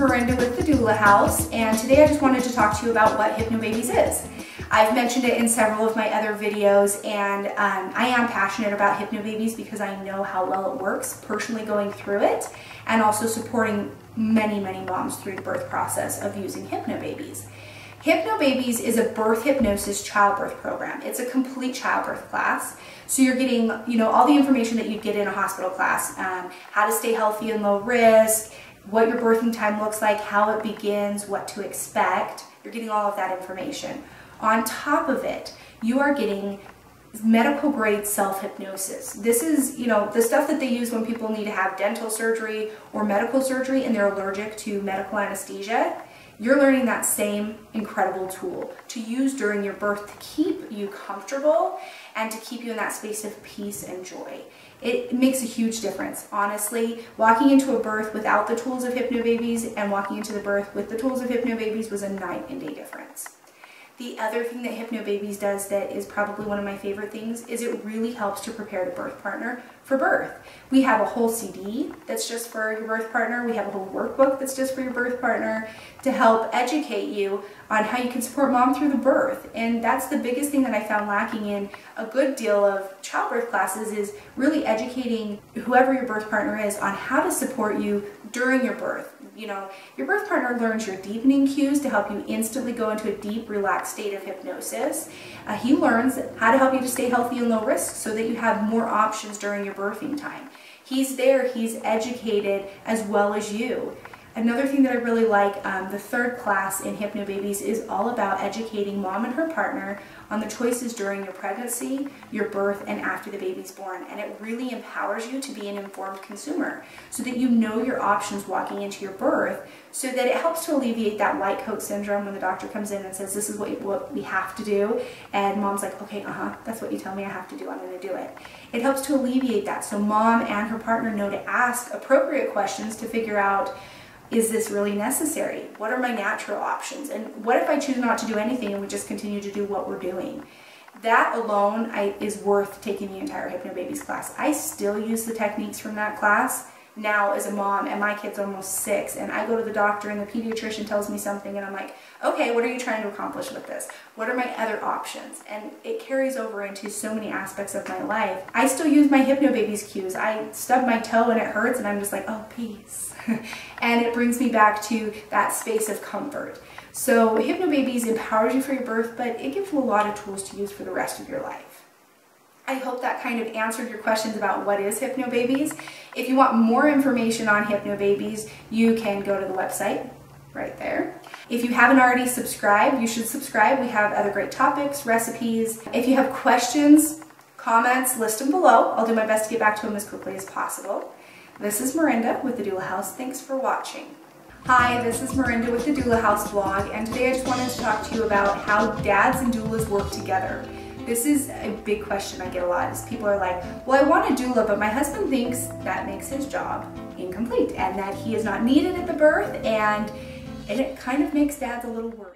Miranda with The Doula House, and today I just wanted to talk to you about what HypnoBabies is. I've mentioned it in several of my other videos, and I am passionate about HypnoBabies because I know how well it works, personally going through it, and also supporting many moms through the birth process of using HypnoBabies. HypnoBabies is a birth hypnosis childbirth program. It's a complete childbirth class. So you're getting, you know, all the information that you'd get in a hospital class, how to stay healthy and low risk, what your birthing time looks like, how it begins, what to expect. You're getting all of that information. On top of it, you are getting medical grade self-hypnosis. This is, you know, the stuff that they use when people need to have dental surgery or medical surgery and they're allergic to medical anesthesia. You're learning that same incredible tool to use during your birth to keep you comfortable and to keep you in that space of peace and joy. It makes a huge difference, honestly. Walking into a birth without the tools of HypnoBabies and walking into the birth with the tools of HypnoBabies was a night and day difference. The other thing that HypnoBabies does that is probably one of my favorite things is it really helps to prepare the birth partner for birth. We have a whole CD that's just for your birth partner. We have a whole workbook that's just for your birth partner to help educate you on how you can support mom through the birth. And that's the biggest thing that I found lacking in a good deal of childbirth classes is really educating whoever your birth partner is on how to support you during your birth. You know, your birth partner learns your deepening cues to help you instantly go into a deep, relaxed state of hypnosis. He learns how to help you to stay healthy and low risk so that you have more options during your birthing time. He's there, he's educated as well as you. Another thing that I really like, the third class in HypnoBabies is all about educating mom and her partner on the choices during your pregnancy, your birth, and after the baby's born. And it really empowers you to be an informed consumer so that you know your options walking into your birth, so that it helps to alleviate that white coat syndrome when the doctor comes in and says, this is what we have to do. And mom's like, okay, that's what you tell me I have to do, I'm gonna do it. It helps to alleviate that so mom and her partner know to ask appropriate questions to figure out, is this really necessary? What are my natural options? And what if I choose not to do anything and we just continue to do what we're doing? That alone is worth taking the entire HypnoBabies class. I still use the techniques from that class now as a mom, and my kid's almost 6, and I go to the doctor and the pediatrician tells me something and I'm like, okay, what are you trying to accomplish with this? What are my other options? And it carries over into so many aspects of my life. I still use my HypnoBabies cues. I stub my toe and it hurts and I'm just like, oh, peace. And it brings me back to that space of comfort. So HypnoBabies empowers you for your birth, but it gives you a lot of tools to use for the rest of your life. I hope that kind of answered your questions about what is HypnoBabies. If you want more information on HypnoBabies, you can go to the website right there. If you haven't already subscribed, you should subscribe. We have other great topics, recipes. If you have questions, comments, list them below. I'll do my best to get back to them as quickly as possible. This is Miranda with The Doula House. Thanks for watching. Hi, this is Miranda with The Doula House vlog, and today I just wanted to talk to you about how dads and doulas work together. This is a big question I get a lot is people are like, well, I want a doula, but my husband thinks that makes his job incomplete and that he is not needed at the birth, and it kind of makes dads a little worried.